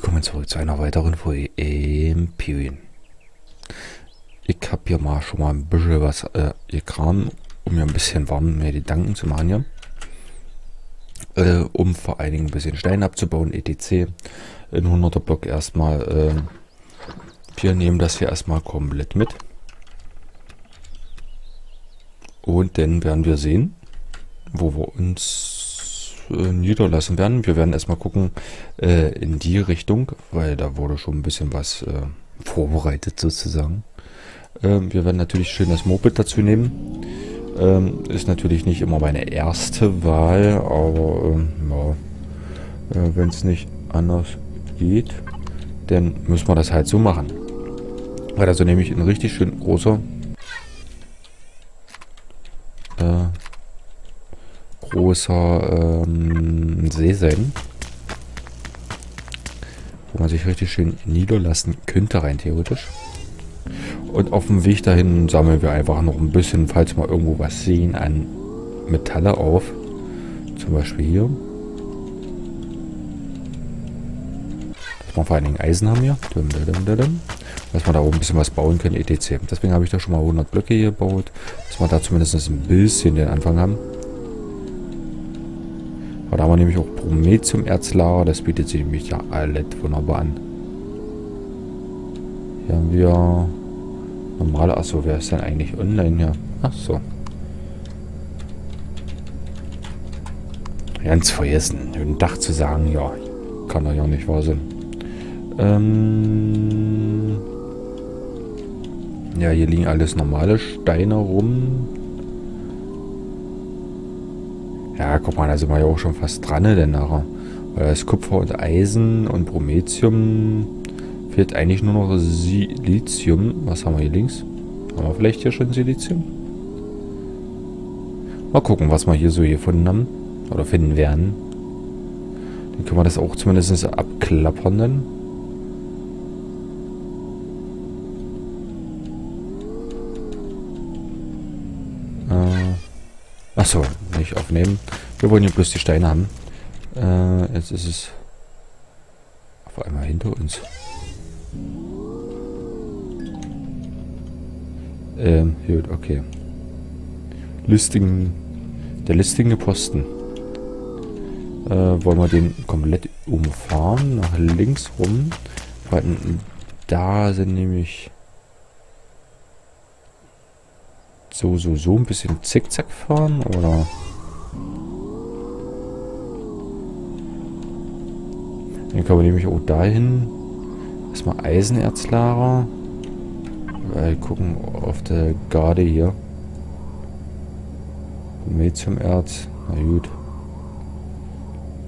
Willkommen zurück zu einer weiteren Folge Empyrion. Ich habe hier mal schon mal ein bisschen was gekramt, um mir ein bisschen warm mehr Gedanken zu machen hier. Um vor allen Dingen ein bisschen Stein abzubauen, etc. In 100er Block erstmal. Wir nehmen das hier erstmal komplett mit. Und dann werden wir sehen, wo wir uns niederlassen werden. Wir werden erstmal gucken in die Richtung, weil da wurde schon ein bisschen was vorbereitet sozusagen. Wir werden natürlich schön das Moped dazu nehmen. Ist natürlich nicht immer meine erste Wahl, aber ja, wenn es nicht anders geht, dann müssen wir das halt so machen. Weil also nehme ich ein richtig schön großer See sein, wo man sich richtig schön niederlassen könnte rein theoretisch. Und auf dem Weg dahin sammeln wir einfach noch ein bisschen, falls wir irgendwo was sehen, an Metalle auf. Zum Beispiel hier. Dass wir vor allen Dingen Eisen haben hier. Dass wir da oben ein bisschen was bauen können, etc. Deswegen habe ich da schon mal 100 Blöcke hier gebaut. Dass wir da zumindest ein bisschen den Anfang haben. Aber da haben wir nämlich auch Promethium-Erzlager. Das bietet sich nämlich ja alles wunderbar an. Hier haben wir... Normale, achso, wer ist denn eigentlich online hier? Achso. Ganz vergessen, den Dach zu sagen, ja. Kann doch ja nicht wahr sein. Ja, hier liegen alles normale Steine rum. Ja, guck mal, da sind wir ja auch schon fast dran, denn nachher. Weil da ist Kupfer und Eisen und Promethium. Fehlt eigentlich nur noch Silizium. Was haben wir hier links? Haben wir vielleicht hier schon Silizium? Mal gucken, was wir hier so gefunden haben. Oder finden werden. Dann können wir das auch zumindest abklappern dann. Achso, nicht aufnehmen. Wir wollen hier bloß die Steine haben. Jetzt ist es auf einmal hinter uns. Gut, okay. Listing. Der listige Posten. Wollen wir den komplett umfahren. Nach links rum. Da sind nämlich so ein bisschen zickzack fahren, oder? Dann können wir nämlich auch dahin. Erstmal Eisenerzlager. Wir gucken auf der Garde hier. Promethiumerz. Na gut.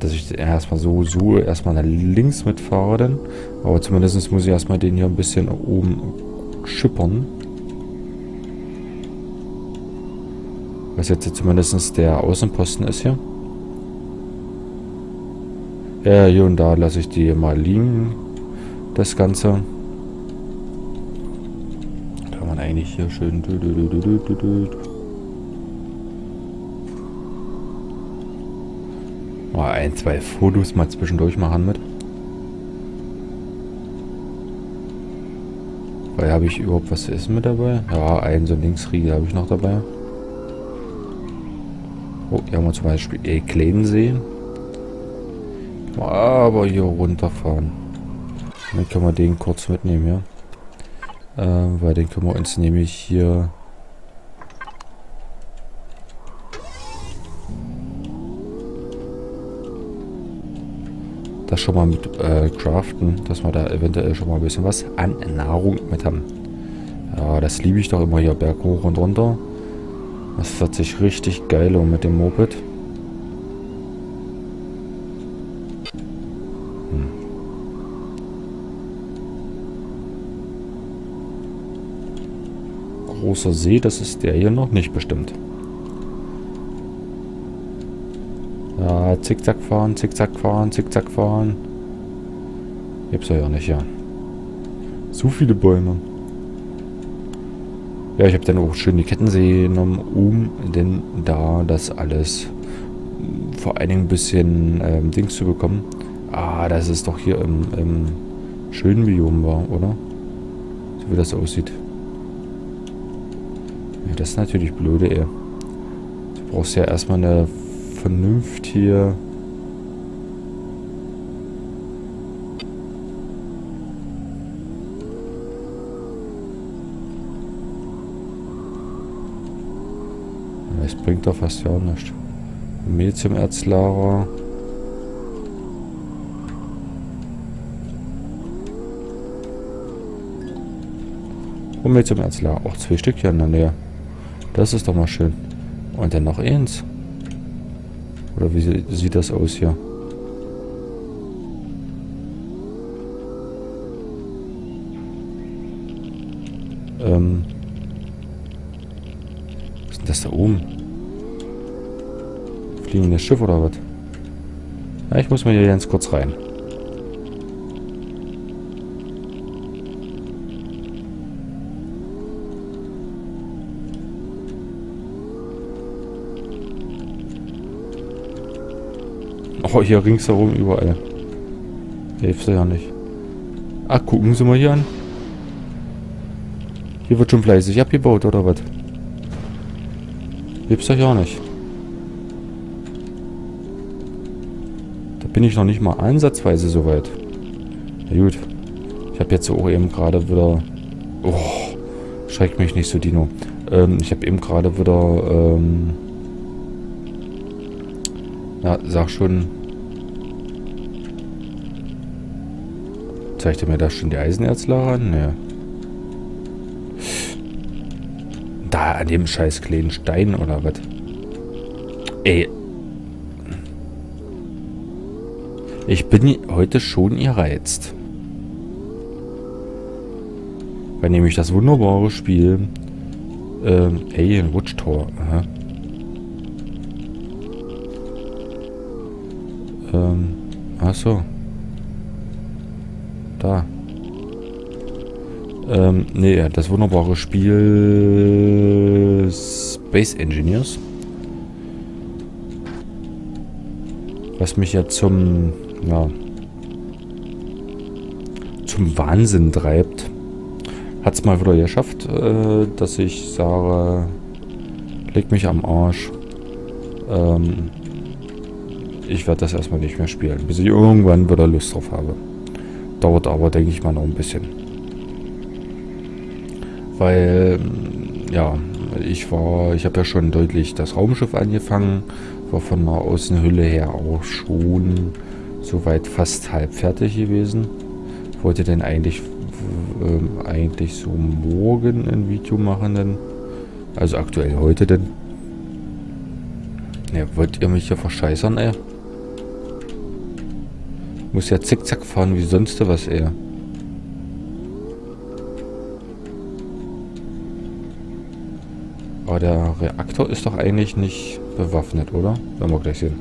Dass ich erstmal so erstmal nach links mitfahre dann. Aber zumindest muss ich erstmal den hier ein bisschen oben schippern. Was jetzt zumindest der Außenposten ist hier. Ja, hier und da lasse ich die mal liegen. Das Ganze. Eigentlich hier schön. Mal ein, zwei Fotos mal zwischendurch machen mit. Weil habe ich überhaupt was zu essen mit dabei? Ja, einen so Linksriegel habe ich noch dabei. Oh, hier haben wir zum Beispiel Klebensee. Aber hier runterfahren. Dann können wir den kurz mitnehmen, ja. Weil den können wir uns nämlich hier das schon mal mit craften, dass wir da eventuell schon mal ein bisschen was an Nahrung mit haben. Ja, das liebe ich doch immer hier berg hoch und runter. Das wird sich richtig geil um mit dem Moped. Großer See, das ist der hier noch nicht bestimmt. Ja, zickzack fahren, zickzack fahren, zickzack fahren. Gibt's ja nicht, ja. So viele Bäume. Ja, ich habe dann auch schön die Kettensee genommen, denn da das alles vor allen Dingen ein bisschen Dings zu bekommen. Ah, das ist doch hier im schönen Biom war, oder? So wie das aussieht. Ja, das ist natürlich blöde, ey. Du brauchst ja erstmal eine Vernunft hier. Es bringt doch fast ja nichts. Mehl zum Erzlager. Und Mehl zum Erzlager. Auch 2 Stück hier in der Nähe. Das ist doch mal schön. Und dann noch eins. Oder wie sieht das aus hier? Was ist denn das da oben? Fliegendes Schiff oder was? Ja, ich muss mal hier ganz kurz rein. Oh, hier ringsherum überall. Hilft ja nicht. Ach, gucken Sie mal hier an. Hier wird schon fleißig abgebaut, oder was? Hilft ja nicht. Da bin ich noch nicht mal ansatzweise so weit. Na gut. Ich habe jetzt auch eben gerade wieder... Oh, schreckt mich nicht so, Dino. Ich habe eben gerade wieder... Na, sag schon... Zeigt er mir da schon die Eisenerzlager an? Ja. Da, an dem scheiß kleinen Stein oder was? Ey. Ich bin heute schon gereizt. Weil nämlich das wunderbare Spiel... Alien Watch Tower. Aha. Achso. Da. Nee, das wunderbare Spiel Space Engineers. Was mich ja zum Wahnsinn treibt. Hat's mal wieder geschafft, dass ich sage, leg mich am Arsch. Ich werde das erstmal nicht mehr spielen, bis ich irgendwann wieder Lust drauf habe. Dauert aber, denke ich mal, noch ein bisschen. Weil, ja, ich habe ja schon deutlich das Raumschiff angefangen. War von der Außenhülle her auch schon soweit fast halb fertig gewesen. Wollte denn eigentlich so morgen ein Video machen, denn, also aktuell heute denn. Ne, wollt ihr mich hier verscheißern, ey? Muss ja zickzack fahren wie sonst was, eher. Aber der Reaktor ist doch eigentlich nicht bewaffnet, oder? Werden wir gleich sehen.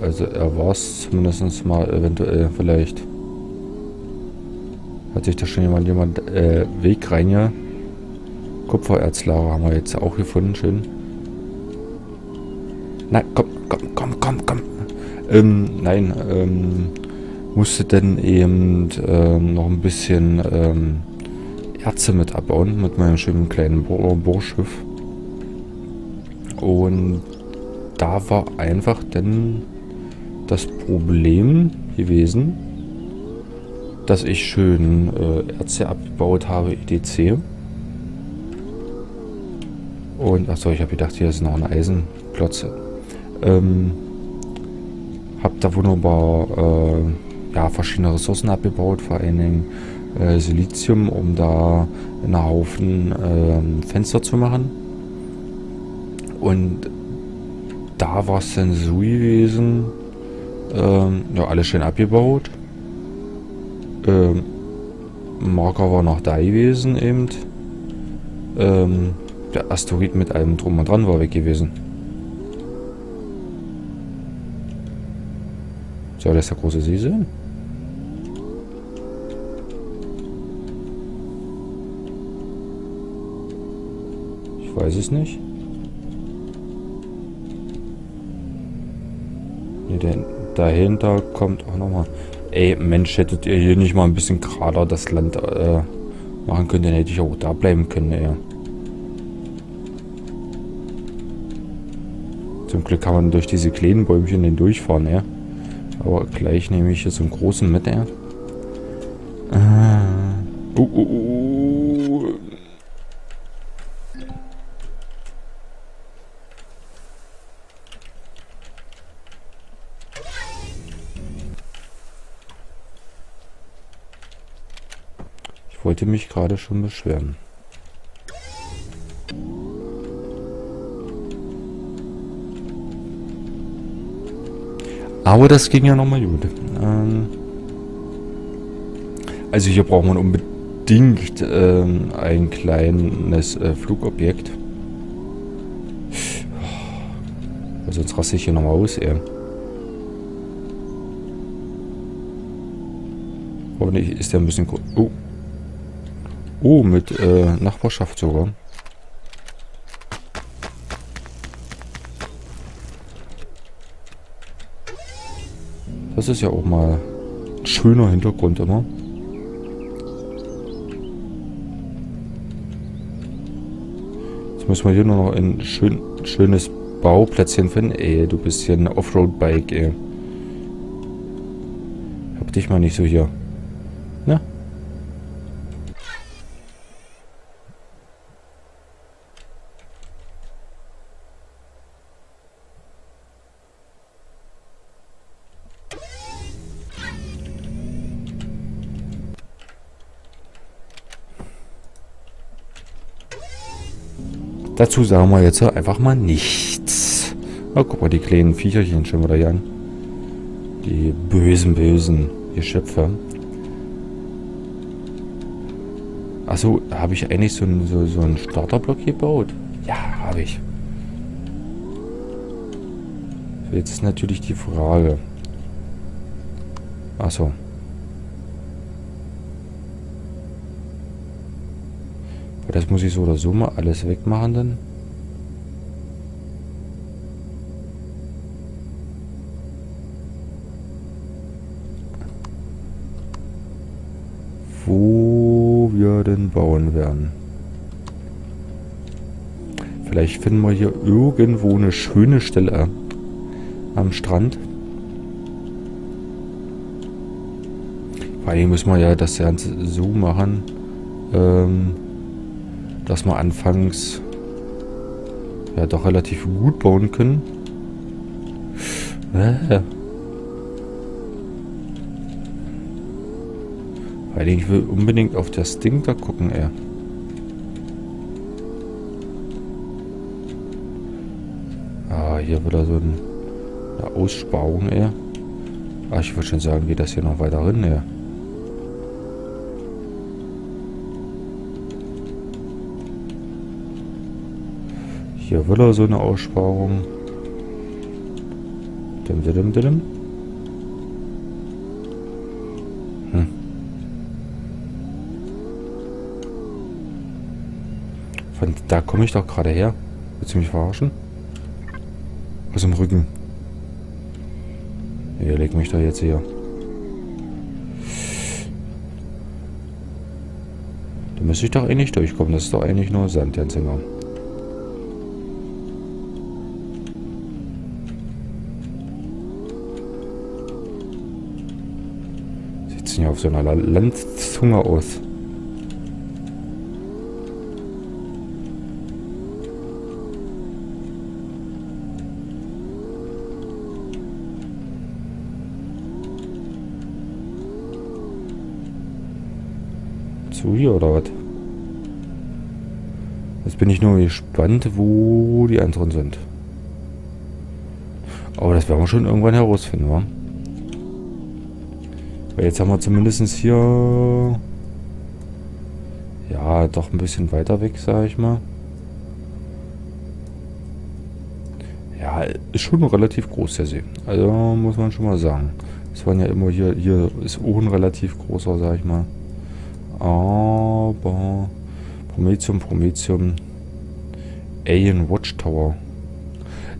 Also er war es zumindest mal eventuell, vielleicht. Hat sich da schon jemand Weg rein, ja. Kupfererzlager haben wir jetzt auch gefunden, schön. Na, komm. Musste denn eben noch ein bisschen Erze mit abbauen, mit meinem schönen kleinen Bohrschiff. Und da war einfach dann das Problem gewesen, dass ich schön Erze abgebaut habe, etc. Und, achso, ich habe gedacht, hier ist noch eine Eisenklotze. Hab da wunderbar verschiedene Ressourcen abgebaut, vor allen Dingen Silizium, um da einen Haufen Fenster zu machen. Und da war es dann so gewesen, alles schön abgebaut. Marker war noch da gewesen eben. Der Asteroid mit allem drum und dran war weg gewesen. Soll das der große See sein? Weiß ich nicht. Ne, denn dahinter kommt auch nochmal. Ey, Mensch, hättet ihr hier nicht mal ein bisschen gerader das Land machen können, dann hätte ich auch da bleiben können, ey. Zum Glück kann man durch diese kleinen Bäumchen den durchfahren, ey. Aber gleich nehme ich hier so einen großen mit, ey. Ich wollte mich gerade schon beschweren. Aber das ging ja nochmal gut. Also hier braucht man unbedingt ein kleines Flugobjekt. Weil sonst raste ich hier nochmal aus, ey. Hoffentlich ist der ein bisschen... Oh. Oh, mit Nachbarschaft sogar. Das ist ja auch mal ein schöner Hintergrund immer. Jetzt müssen wir hier nur noch ein schönes Bauplätzchen finden. Ey, du bist hier ein Offroad-Bike, ey. Hab dich mal nicht so hier. Na? Dazu sagen wir jetzt einfach mal nichts. Oh, guck mal, die kleinen Viecherchen schon wieder hier an. Die bösen, bösen Geschöpfe. Achso, habe ich eigentlich so einen Starterblock gebaut? Ja, habe ich. Jetzt ist natürlich die Frage. Achso. Das muss ich so oder so mal alles wegmachen dann. Wo wir denn bauen werden. Vielleicht finden wir hier irgendwo eine schöne Stelle am Strand. Vor allem müssen wir ja das Ganze so machen. Dass wir anfangs ja doch relativ gut bauen können. Weil ich will unbedingt auf das Ding da gucken, ey. Ah, hier wieder so eine Aussparung, ey. Ah, ich würde schon sagen, geht das hier noch weiter rein, ey. Hier will er so eine Aussparung. Von da komme ich doch gerade her. Willst du mich verarschen? Aus dem Rücken. Hier legt mich doch jetzt hier. Da müsste ich doch eigentlich durchkommen. Das ist doch eigentlich nur Sand, der Zinger. Hier auf so einer Landzunge aus. Zu hier oder was? Jetzt bin ich nur gespannt, wo die anderen sind. Aber das werden wir schon irgendwann herausfinden, wa? Jetzt haben wir zumindest hier... Ja, doch ein bisschen weiter weg, sage ich mal. Ja, ist schon relativ groß, der See. Also muss man schon mal sagen. Das waren ja immer hier... Hier ist auch ein relativ großer, sage ich mal. Aber... Promethium, Alien Watchtower.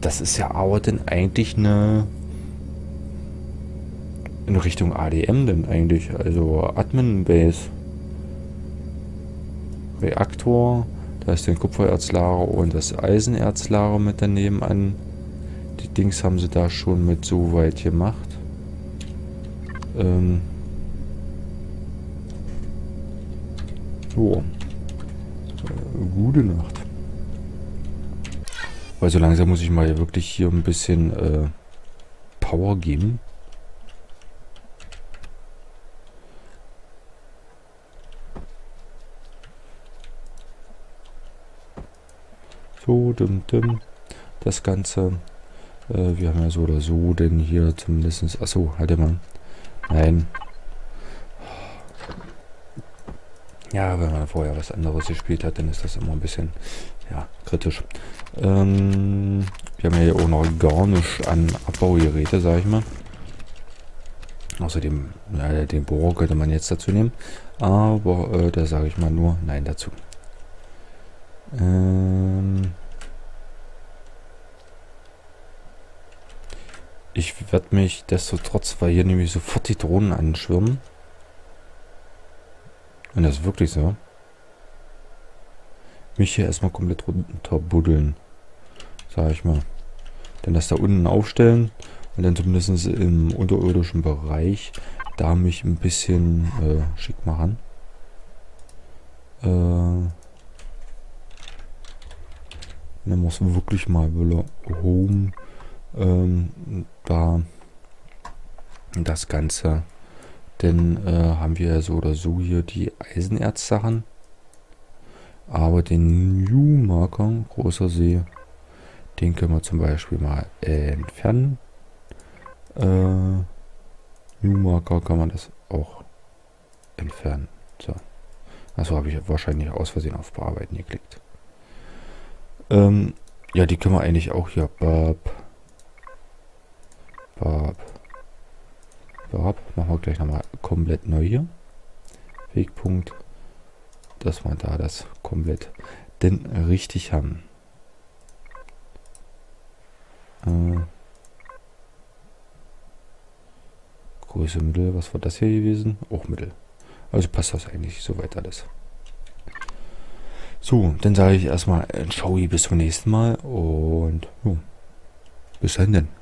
Das ist ja aber dann eigentlich eine... in Richtung ADM denn eigentlich. Also Admin Base. Reaktor. Da ist der Kupfererzlager und das Eisenerzlager mit daneben an. Die Dings haben sie da schon mit so weit gemacht. So. Gute Nacht. Weil so langsam muss ich mal wirklich hier ein bisschen Power geben. So, das Ganze. Wir haben ja so oder so, denn hier zumindest. Achso, halt mal. Nein. Ja, wenn man vorher was anderes gespielt hat, dann ist das immer ein bisschen, ja, kritisch. Wir haben ja hier auch noch gar nicht an Abbaugeräte, sag ich mal. Außerdem, naja, den Bohrer könnte man jetzt dazu nehmen. Aber da sage ich mal nur Nein dazu. Ich werde mich desto trotz, weil hier nämlich sofort die Drohnen anschwirmen. Und das ist wirklich so. Mich hier erstmal komplett runterbuddeln. Sag ich mal. Dann das da unten aufstellen. Und dann zumindest im unterirdischen Bereich da mich ein bisschen schick machen. Dann muss man wirklich mal wieder Home da das Ganze. Denn haben wir ja so oder so hier die Eisenerz-Sachen. Aber den New Marker, großer See, den können wir zum Beispiel mal entfernen. New Marker kann man das auch entfernen. So. Also habe ich wahrscheinlich aus Versehen auf Bearbeiten geklickt. Ja, die können wir eigentlich auch hier. Machen wir gleich nochmal komplett neu hier. Wegpunkt. Dass wir da das komplett denn richtig haben. Größe Mittel. Was war das hier gewesen? Auch Mittel. Also passt das eigentlich soweit alles. So, dann sage ich erstmal, ciao, bis zum nächsten Mal und jo, bis dann.